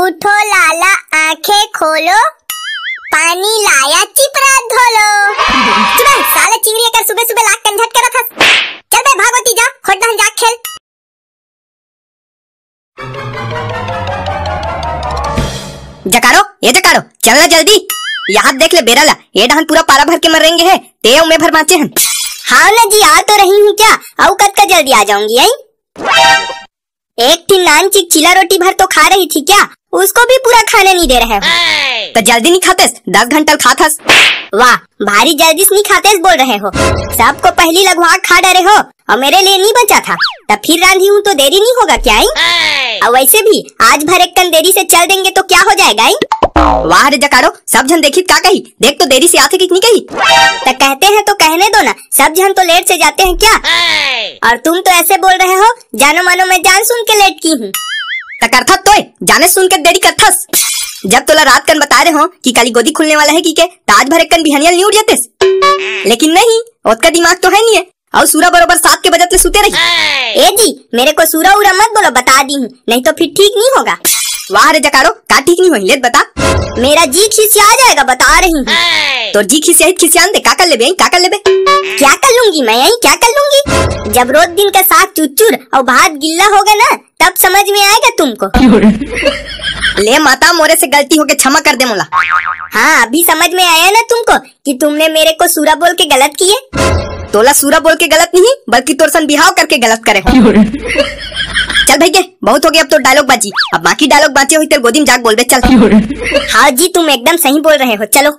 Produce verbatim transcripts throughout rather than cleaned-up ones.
उठो लाला आंखें खोलो, पानी लाया चिपरा धोलो। चुप साला चिंगड़िया कर सुबह सुबह लाख कंझट कर रखा। चल बे भागवती जा, खोट बहन जा खेल। जकारो ये जकारो चलना जल्दी, यहाँ देख ले बेराला ये डहन पूरा पारा भर के मरेंगे हैं, ते उमे भर बांचे हैं। हाँ ना जी आ तो रही हूँ, क्या आऊ कद का जल्दी आ जाऊंगी। एक थी नान चिक चिला रोटी भर तो खा रही थी, क्या उसको भी पूरा खाने नहीं दे रहे हो? तो जल्दी नहीं खाते, दस घंटा खाते। वाह भारी जल्दी नहीं खाते बोल रहे हो, सबको पहली लगवा खा डरे हो और मेरे लिए नहीं बचा था। तब फिर रांधी हूँ तो देरी नहीं होगा क्या? और वैसे भी आज भर एक कन देरी से चल देंगे तो क्या हो जाएगा? वाह रे जकारो सब जन देखी का कही, देख तो देरी से आते कितनी कही। तो कहते हैं तो कहने दो ना, सब जन तो लेट से जाते हैं क्या? और तुम तो ऐसे बोल रहे हो जानो मानो मैं जान सुन के लेट की हूँ। करथा तो जाने सुन के देरी करथस। जब तोला रात कन बता रहे हो कि काली गोदी खुलने वाला है कि के, ताज भर एक कन बिहनिया नहीं उठ जाते, लेकिन नहीं उसका दिमाग तो है नहीं है। और सूरा बरोबर सात के बजत ले सुते रही। ए जी मेरे को सूरा उरा मत बोलो, बता दी हूँ नहीं तो फिर ठीक नहीं होगा। वाह रे जकारो का ठीक नहीं हुई, बता। मेरा जी खिसिया जाएगा बता रही हूँ। तो जी खिसिया खिसियान दे, का कर लेबे का कर लेबे? क्या कर लूंगी मैं यही, क्या कर लूंगी? जब रोज दिन का साग चुचुर और भात गिल्ला होगा ना तब समझ में आएगा तुमको। ले माता मोरे से गलती होके क्षमा कर दे मोला। हाँ अभी समझ में आया ना तुमको कि तुमने मेरे को सूरा बोल के गलत किए? तोला सूरा बोल के गलत नहीं बल्कि तोरसन बिहाव करके गलत करे। चल भैया बहुत हो गया, अब तो डायलॉग बाजी, अब बाकी डायलॉग बाचे हुई तेरे गोदी में जाग बोलबे चल। हाँ जी तुम एकदम सही बोल रहे हो, चलो।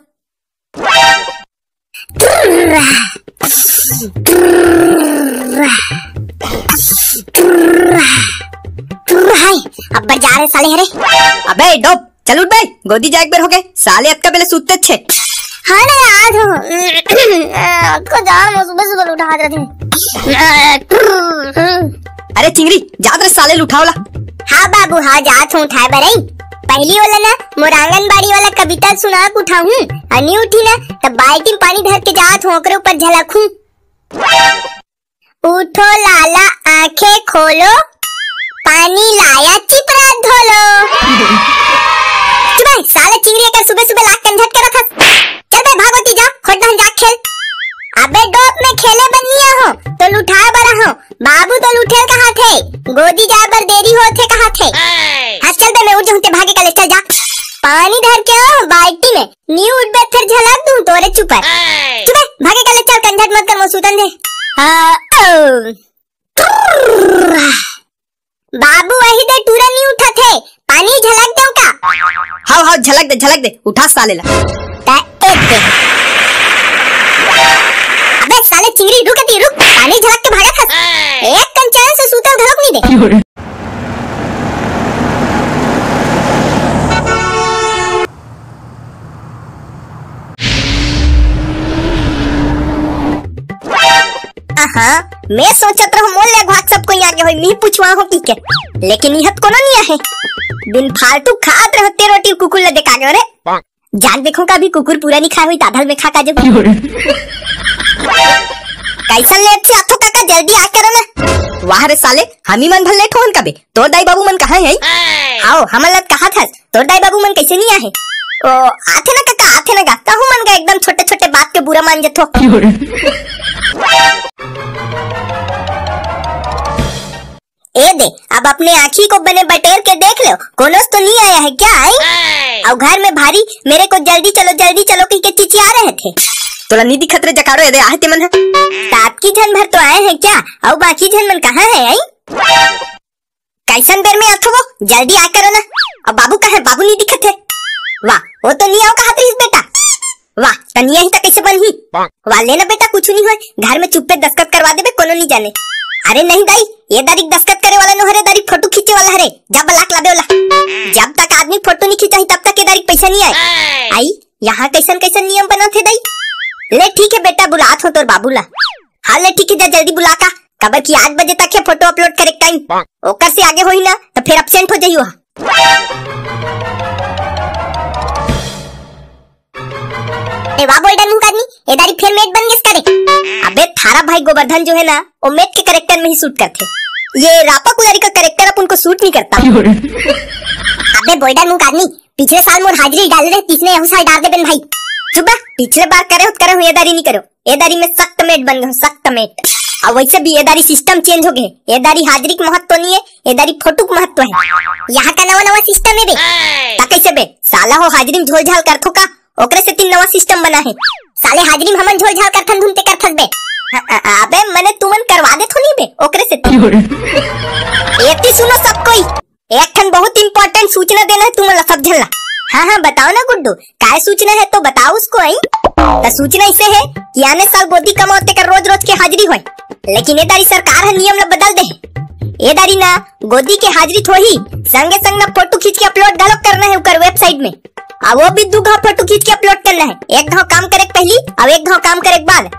अब जा रहे साले हरे। अबे डोप चल उठ बे, गोदी जाग बेर हो गए साले, अब का बेले सुते अच्छे। हाँ ना याद हो को जान सुबह सुबह उठा देते। अरे चिंगरी जात रे साले उठावला। हाँ बाबू हाँ जात हूं उठाए बरई। पहली वाला ना मोर आंगनबाड़ी वाला कविता सुना उठा हूँ, अनी उठी ना तब बाल्टी में पानी भर के जात हूँ ओकरे ऊपर झलकूं। उठो लाला आंखें खोलो, पानी लाया चिपरा धोलो। चुप साला चिंगड़िया कर सुबह सुबह लाख कंझट के रखा। चल बे भागवती जा, खोट बहन जा खेल। अबे डोप में खेले बनिया हो तो लुठा बरा हो, बाबू तो लुठेल कहा थे, गोदी जाए बर देरी हो थे कहा थे। हाँ चल बे मैं उठ जाऊँ, भागे का लेस्टर जा, पानी धर के आओ बाल्टी में, नी उठ बे फिर झलक दूं तोरे चुपर। चुप भागे का लेस्टर, कंझट मत कर मोसूतन दे। बाबू वही दे टूरा नहीं उठा थे, पानी झलक दे उका। हाँ हाँ झलक दे झलक दे, उठा साले ला। अबे साले चिंगरी रुकती रुक, पानी झलक के भागा खस। एक कन चैन से सूतल धड़क नहीं दे। हाँ मैं सोचत रहूं मोल लगवाक सब कोई आगे होई मी पूछवा हो की के, लेकिन इहत कोनो नहीं है। बिन फालतू खात रहते रोटी कुकुर ल देखा गयो रे, जान देखो का भी कुकुर पूरा नहीं खाए हुई ताधल में खा का जो। कैसन लेट से आथो काका, जल्दी आ करो ना। वाह रे साले हम ही मन भल लेट होन कबे, तोर दाई बाबू मन कहां है? आओ हमन लत कहा था तोर दाई बाबू मन कैसे नहीं आए? ओ आथे ना काका आथे ना, कहूं मन का एकदम छोटे-छोटे बात के बुरा मान जथो। ए दे अब अपने आँखी को बने बटेर के देख लो, कोनोस तो नहीं आया है क्या? आई और घर में भारी मेरे को जल्दी चलो जल्दी चलो कह के चिचिया रहे थे। तोला नहीं दिखत रे जकारो ए दे आते मन है। ताप की जन भर तो आए हैं क्या, और बाकी जन मन कहाँ है? आई कैसन देर में आथो, जल्दी आ करो ना। अब बाबू कहाँ है? बाबू नहीं दिखत है। वाह वो तो नहीं आओ कहा था इस बेटा, वाह तनिया ही तक कैसे बन ही। वाह लेना बेटा कुछ नहीं हो, घर में चुप पे दस्तखत करवा देबे कोनो नहीं जाने। अरे नहीं दाई ये दारी दस्तखत करे वाला नो हरे, दारी फोटो खींचे वाला हरे, जा बलाक लाबे वाला। जब तक आदमी फोटो नहीं खींचा तब तक ये दारी पैसा नहीं आए। आई यहाँ कैसन कैसन नियम बना थे दाई। ले ठीक है बेटा बुलात हो तोर बाबूला। हाँ ले ठीक है जा जल्दी बुला का, कबर की आठ बजे तक है फोटो अपलोड करे टाइम, ओकर से आगे होई ना तो फिर एब्सेंट हो जाइयो। ए वाह बोल डन मुकादनी ए दारी फिर मेट बन गेस करे। अबे थारा भाई गोवर्धन जो है ना वो मेट के करेक्टर में ही शूट करते, ये रापा कुलारी का करेक्टर अपन को शूट नहीं करता। अबे बोइडर मुंह आदमी, पिछले साल मोर हाजिरी डाल रहे तीसने यहू साल डाल दे बेन भाई। चुप, पिछले बार करे उत करे हुए दारी नहीं करो। ए दारी में सख्त मेट बन गयो, सख्त मेट। अब वैसे भी ए दारी सिस्टम चेंज हो गए। ए दारी हाजिरी का महत्व नहीं है, ए दारी फोटो का महत्व है। यहां का नवा नवा सिस्टम है बे। ता कैसे बे? साला हो हाजिरी में झोलझाल करथो का? ओकरे से तीन नवा सिस्टम बना है। साले हाजिरी में हमन झोलझाल करथन घूमते करथस बे। अबे मने तुमन करवा दे थोनी बे ओकरे से। एती सुनो सब कोई, एक ठन बहुत इम्पोर्टेंट सूचना देना है तुम्हें सब झल्ला। हाँ हाँ बताओ ना गुड्डू, काय सूचना है तो बताओ उसको। आई तो सूचना इसे है कि आने साल गोदी कमाते कर रोज रोज के हाजिरी होए, लेकिन ए दारी सरकार है नियम ला बदल दे। ए दारी ना गोदी के हाजिरी थोही संगे संग ना फोटो खींच के अपलोड घलोक करना है उकर वेबसाइट में। आ वो भी दो घाव फोटो खींच के अपलोड करना है, एक घाव काम करे पहली और एक घाव काम करे बाद।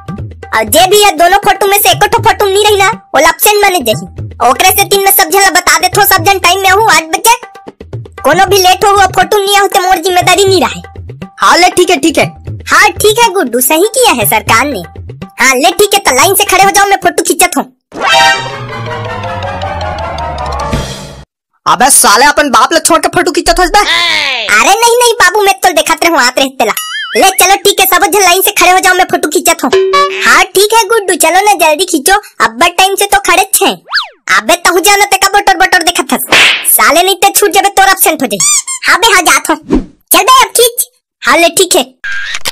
और जे भी ये दोनों फोटो में से एको फोटो नहीं रही ना वो एब्सेंट माने जाही। ओकरे से तीन में सब झला बता दे थो, सब जन टाइम में हूँ आठ बजे, कोनो भी लेट हो फोटो नहीं आते मोर जिम्मेदारी नहीं रहे। हाँ ले ठीक है ठीक है, हाँ ठीक है गुड्डू सही किया है सरकार ने। हाँ ले ठीक है तो लाइन से खड़े हो जाओ, मैं फोटो खींचत हूँ। अबे साले अपन बाप ले छोड़ के फोटो खींचत हो। अरे नहीं नहीं बाबू, मैं तो देखते रहूँ आते रहते ला। ले चलो ठीक है सब जन लाइन से खड़े हो जाओ, मैं फोटो खींचत हूँ। हाँ ठीक है गुड्डू चलो ना जल्दी खींचो, अब टाइम से तो खड़े छे। अबे तहु जानो ते का बटर बटर देखत हस, साले नहीं ते छूट जाबे तोर एब्सेंट हो जाई। हां बे हां जात हो, चल बे अब खींच। हां ले ठीक है।